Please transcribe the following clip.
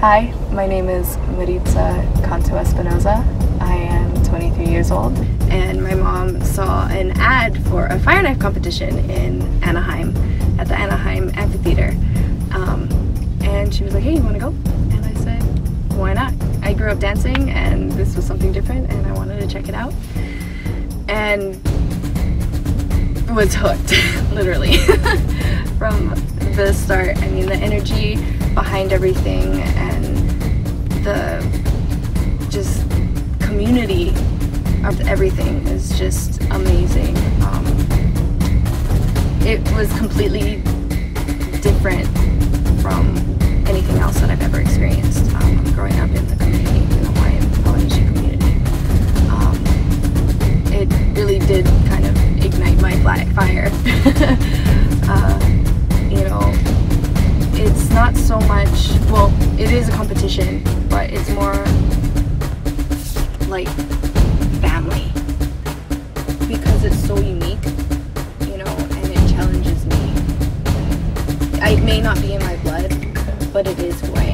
Hi, my name is Maritza Canto Espinoza. I am 23 years old, and my mom saw an ad for a fire knife competition in Anaheim at the Anaheim Amphitheater, and she was like, "Hey, you want to go?" And I said, "Why not?" I grew up dancing, and this was something different, and I wanted to check it out, and was hooked, literally, from the start. I mean, the energy behind everything and the just community of everything is just amazing. It was completely different from anything else that I've ever experienced growing up in the community, in the Hawaiian Polynesian community. It really did kind of ignite my fire. It's not so much, well, it is a competition, but it's more like family, because it's so unique, you know, and it challenges me. I may not be in my blood, but it is who I am.